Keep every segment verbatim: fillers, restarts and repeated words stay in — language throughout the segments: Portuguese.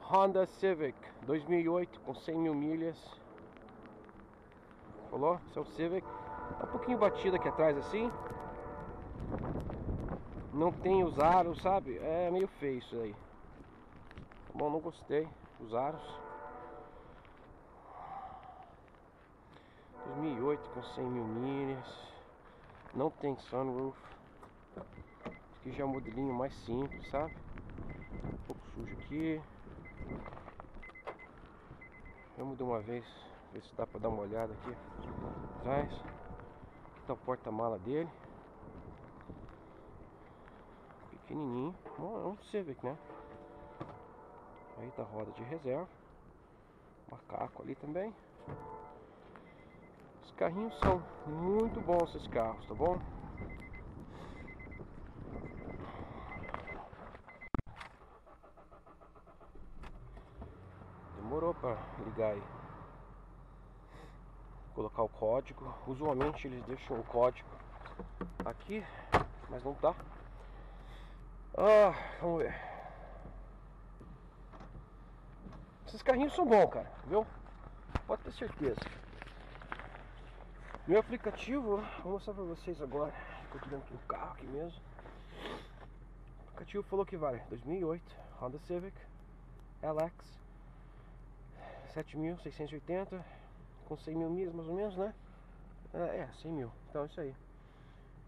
Honda Civic dois mil e oito com cem mil milhas. Falou? Esse é o Civic. Tá um pouquinho batido aqui atrás assim. Não tem os aros, sabe? É meio feio isso aí. Tá bom, não gostei dos aros. dois mil e oito com cem mil milhas. Não tem sunroof. Esse aqui já é um modelinho mais simples, sabe? Um pouco sujo aqui. Vamos de uma vez ver se dá para dar uma olhada aqui atrás. Aqui tá o porta-mala dele, pequenininho. Bom, é um Civic, né? Aí tá a roda de reserva. Macaco ali também. Os carrinhos são muito bons, esses carros, tá bom? Demorou para ligar aí, colocar o código. Usualmente eles deixam o código aqui, mas não tá. Ah, vamos ver. Esses carrinhos são bons, cara, viu? Pode ter certeza. Meu aplicativo, vou mostrar pra vocês agora. Ficou dentro do carro aqui mesmo. O aplicativo falou que vale dois mil e oito Honda Civic L X sete mil seiscentos e oitenta com cem mil milhas, mais ou menos, né? É, cem mil. Então é isso aí.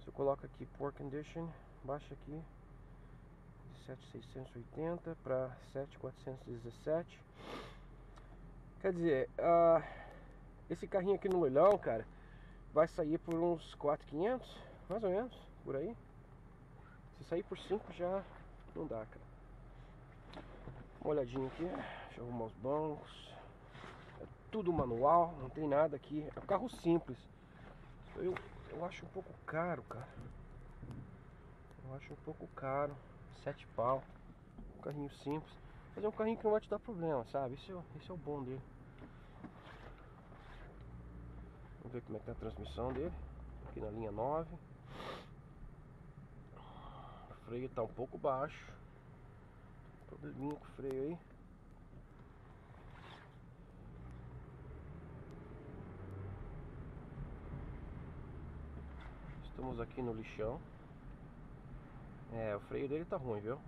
Se eu coloco aqui Poor Condition, baixa aqui de sete mil seiscentos e oitenta para sete mil quatrocentos e dezessete. Quer dizer, uh, esse carrinho aqui no leilão, cara, vai sair por uns quatro mil e quinhentos, mais ou menos, por aí. Se sair por cinco já não dá, cara. Uma olhadinha aqui, deixa eu arrumar os bancos. É tudo manual, não tem nada aqui. É um carro simples. Eu, eu acho um pouco caro, cara. Eu acho um pouco caro. Sete pau. Um carrinho simples. Mas é um carrinho que não vai te dar problema, sabe? Esse é, esse é o bom dele. Vamos ver como é que tá a transmissão dele. Aqui na linha nove. O freio tá um pouco baixo. Probleminha com o freio aí. Estamos aqui no lixão. É, o freio dele tá ruim, viu?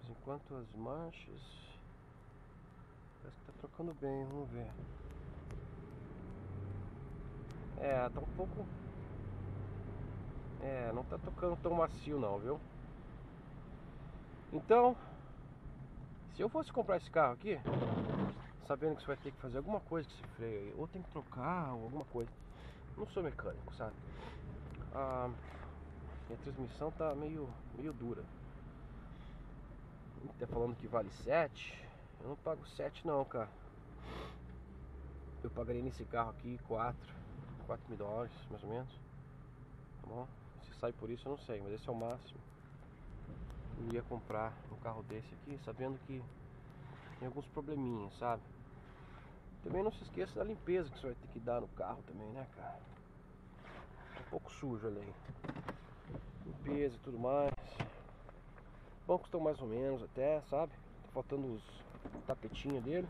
Mas enquanto as marchas, parece que tá trocando bem, vamos ver. É, tá um pouco... É, não tá tocando tão macio não, viu? Então, se eu fosse comprar esse carro aqui, sabendo que você vai ter que fazer alguma coisa com esse freio aí, ou tem que trocar, ou alguma coisa. Não sou mecânico, sabe? Ah, minha transmissão tá meio, meio dura. Tá falando que vale sete. Eu não pago sete não, cara. Eu pagarei nesse carro aqui quatro mil dólares, mais ou menos. Tá bom? Se sai por isso eu não sei, mas esse é o máximo. Eu ia comprar um carro desse aqui, sabendo que tem alguns probleminhas, sabe? Também não se esqueça da limpeza que você vai ter que dar no carro também, né, cara? Tá um pouco sujo ali. Limpeza e tudo mais. Bancos estão mais ou menos até, sabe? Tá faltando os tapetinhos dele.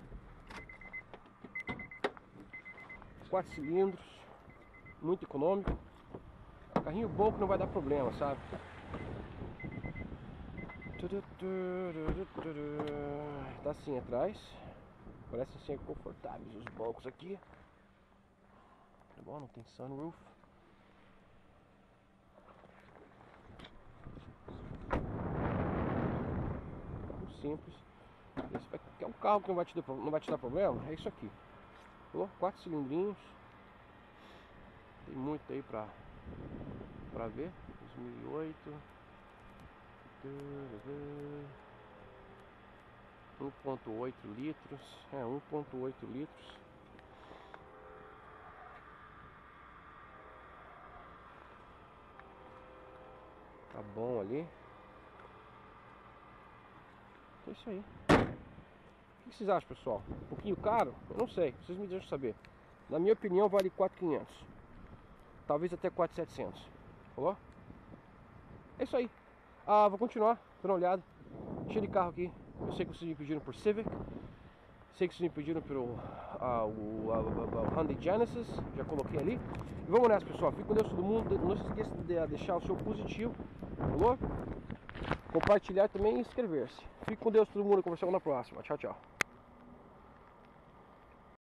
Quatro cilindros. Muito econômico. Carrinho bom que não vai dar problema, sabe? Tá assim atrás. Parece assim confortáveis os bancos aqui. Tá bom, não tem sunroof. Carro simples. Esse vai, é um carro que não vai te, não vai te dar problema. É isso aqui. Quatro cilindrinhos. Tem muito aí pra, pra ver. dois mil e oito. um ponto oito litros, é um ponto oito litros. Tá bom ali. É isso aí. O que vocês acham, pessoal? Um pouquinho caro? Eu não sei, vocês me deixam saber. Na minha opinião vale quatro mil e quinhentos. Talvez até quatro mil e setecentos. Falou? É isso aí. Ah, vou continuar, dando uma olhada. Cheio de carro aqui. Eu sei que vocês me pediram por Civic. Sei que vocês me pediram pelo ah, o, a, a, a Hyundai Genesis. Já coloquei ali. E vamos nessa, pessoal. Fique com Deus todo mundo. Não se esqueça de deixar o seu positivo. Falou? Compartilhar também e inscrever-se. Fique com Deus todo mundo. Conversamos na próxima. Tchau, tchau.